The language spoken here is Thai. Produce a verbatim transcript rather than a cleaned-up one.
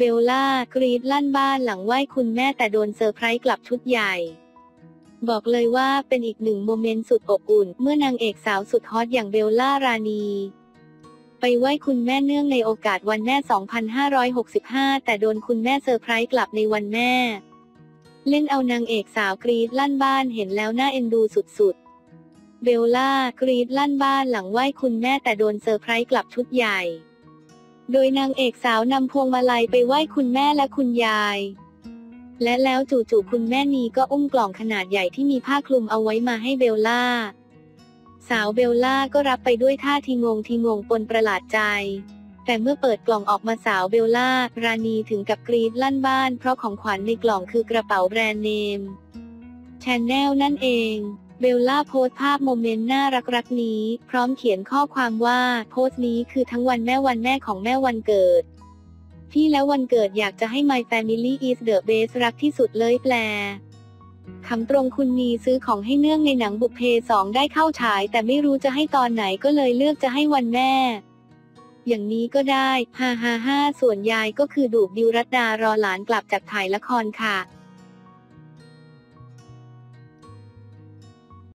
เบลล่ากรีดลั่นบ้านหลังไหว้คุณแม่แต่โดนเซอร์ไพรส์กลับชุดใหญ่บอกเลยว่าเป็นอีกหนึ่งโมเมนต์สุดอบอุ่นเมื่อนางเอกสาวสุดฮอตอย่างเบลล่ารานีไปไหว้คุณแม่เนื่องในโอกาสวันแม่ สองพันห้าร้อยหกสิบห้า แต่โดนคุณแม่เซอร์ไพรส์กลับในวันแม่เล่นเอานางเอกสาวกรีดลั่นบ้านเห็นแล้วน่าเอ็นดูสุดๆเบลล่ากรีดลั่นบ้านหลังไหว้คุณแม่แต่โดนเซอร์ไพรส์กลับชุดใหญ่โดยนางเอกสาวนำพวงมาลัยไปไหว้คุณแม่และคุณยายและแล้วจู่ๆคุณแม่นีก็อุ้มกล่องขนาดใหญ่ที่มีผ้าคลุมเอาไว้มาให้เบลล่าสาวเบลล่าก็รับไปด้วยท่าทีงงทีงงปนประหลาดใจแต่เมื่อเปิดกล่องออกมาสาวเบลล่ารานีถึงกับกรี๊ดลั่นบ้านเพราะของขวัญในกล่องคือกระเป๋าแบรนด์เนมแชนแนลนั่นเองเบลล่าโพสต์ภาพโมเมนต์น่ารักๆนี้พร้อมเขียนข้อความว่าโพสต์นี้คือทั้งวันแม่วันแม่ของแม่วันเกิดพี่แล้ววันเกิดอยากจะให้ My Family is the best รักที่สุดเลยแปลคำตรงคุณนีซื้อของให้เนื่องในหนังบุพเพสองได้เข้าฉายแต่ไม่รู้จะให้ตอนไหนก็เลยเลือกจะให้วันแม่อย่างนี้ก็ได้ฮ่าฮ่าฮ่าส่วนยายก็คือดูบดิวรัตดารอหลานกลับจากถ่ายละครค่ะ